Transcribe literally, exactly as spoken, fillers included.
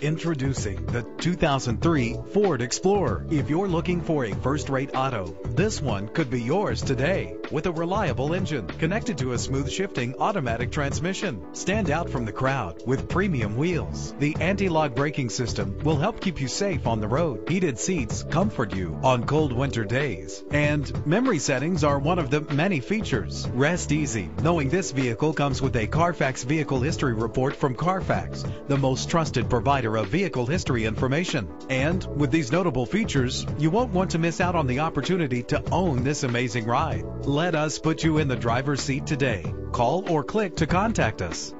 Introducing the two thousand three Ford Explorer. If you're looking for a first-rate auto, this one could be yours today. With a reliable engine connected to a smooth shifting automatic transmission, stand out from the crowd with premium wheels. The anti-lock braking system will help keep you safe on the road. Heated seats comfort you on cold winter days. And memory settings are one of the many features. Rest easy knowing this vehicle comes with a Carfax Vehicle History Report from Carfax, the most trusted provider of vehicle history information. And with these notable features, you won't want to miss out on the opportunity to own this amazing ride. Let us put you in the driver's seat today. Call or click to contact us.